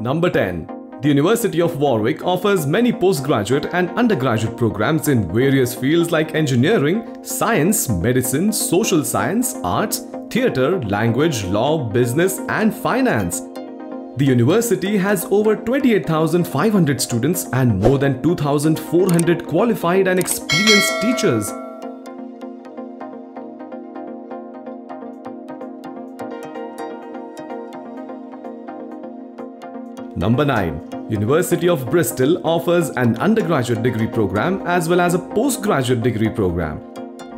Number 10. The University of Warwick offers many postgraduate and undergraduate programs in various fields like engineering, science, medicine, social science, arts, theatre, language, law, business and finance. The university has over 28,500 students and more than 2,400 qualified and experienced teachers. Number 9. University of Bristol offers an undergraduate degree program as well as a postgraduate degree program.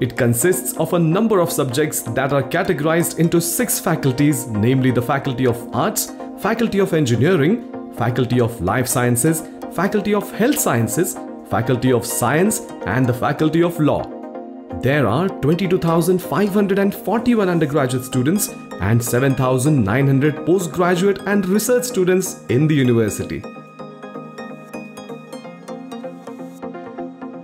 It consists of a number of subjects that are categorized into 6 faculties, namely the Faculty of Arts, Faculty of Engineering, Faculty of Life Sciences, Faculty of Health Sciences, Faculty of Science and the Faculty of Law. There are 22,541 undergraduate students and 7,900 postgraduate and research students in the university.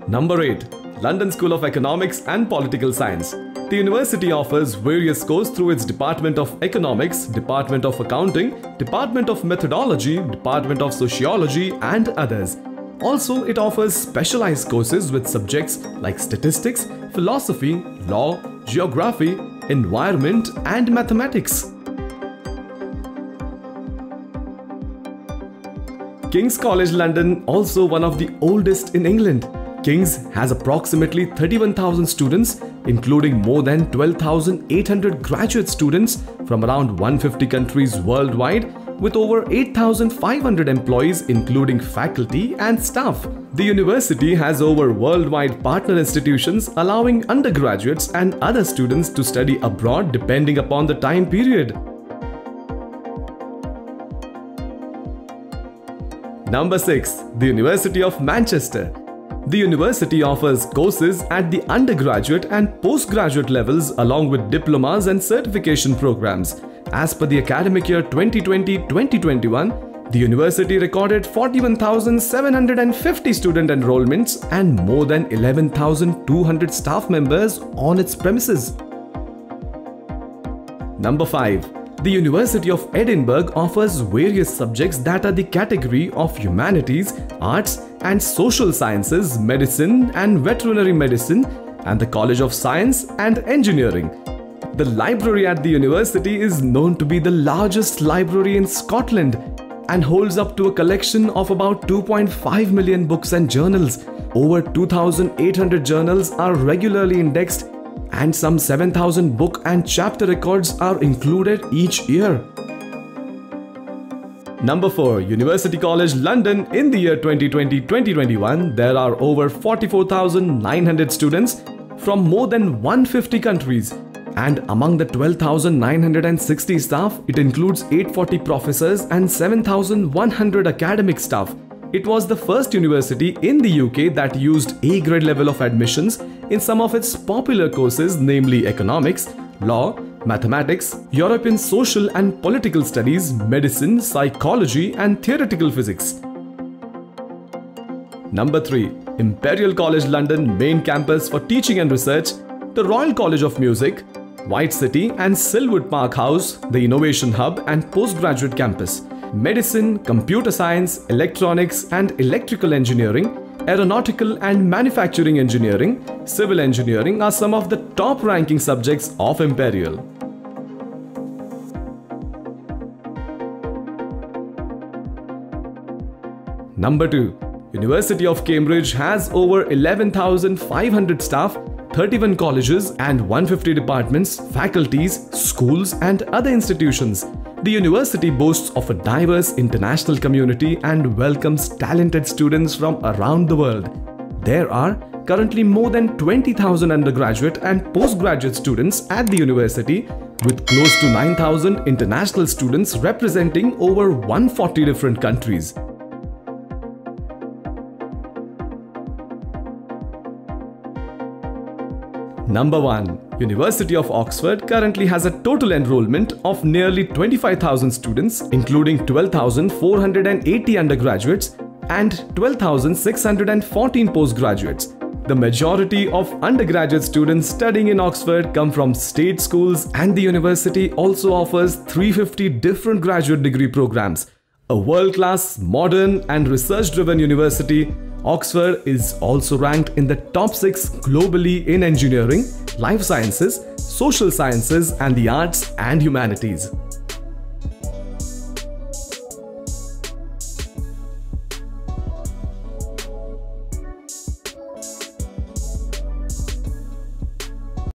Number 8. London School of Economics and Political Science. The university offers various courses through its Department of Economics, Department of Accounting, Department of Methodology, Department of Sociology and others. Also, it offers specialized courses with subjects like statistics, philosophy, law, geography, environment and mathematics. King's College London, also one of the oldest in England. King's has approximately 31,000 students, including more than 12,800 graduate students from around 150 countries worldwide, with over 8,500 employees including faculty and staff. The university has over worldwide partner institutions allowing undergraduates and other students to study abroad depending upon the time period. Number 6. The University of Manchester. The university offers courses at the undergraduate and postgraduate levels along with diplomas and certification programs. As per the academic year 2020-2021, the university recorded 41,750 student enrollments and more than 11,200 staff members on its premises. Number 5. The University of Edinburgh offers various subjects that are the category of humanities, arts and social sciences, medicine and veterinary medicine, and the College of Science and Engineering. The library at the university is known to be the largest library in Scotland and holds up to a collection of about 2.5 million books and journals. Over 2,800 journals are regularly indexed and some 7,000 book and chapter records are included each year. Number 4. University College London. In the year 2020-2021, there are over 44,900 students from more than 150 countries. And among the 12,960 staff, it includes 840 professors and 7,100 academic staff. It was the first university in the UK that used A grade level of admissions in some of its popular courses, namely economics, law, mathematics, European social and political studies, medicine, psychology and theoretical physics. Number 3. Imperial College London main campus for teaching and research, the Royal College of Music, White City and Silwood Park House, the Innovation Hub and Postgraduate Campus, Medicine, Computer Science, Electronics and Electrical Engineering, Aeronautical and Manufacturing Engineering, Civil Engineering are some of the top ranking subjects of Imperial. Number 2. University of Cambridge has over 11,500 staff, 31 colleges and 150 departments, faculties, schools and other institutions. The university boasts of a diverse international community and welcomes talented students from around the world. There are currently more than 20,000 undergraduate and postgraduate students at the university, with close to 9,000 international students representing over 140 different countries. Number 1. University of Oxford currently has a total enrollment of nearly 25,000 students, including 12,480 undergraduates and 12,614 postgraduates. The majority of undergraduate students studying in Oxford come from state schools, and the university also offers 350 different graduate degree programs. A world-class, modern and research-driven university, Oxford is also ranked in the top 6 globally in engineering, life sciences, social sciences and the arts and humanities.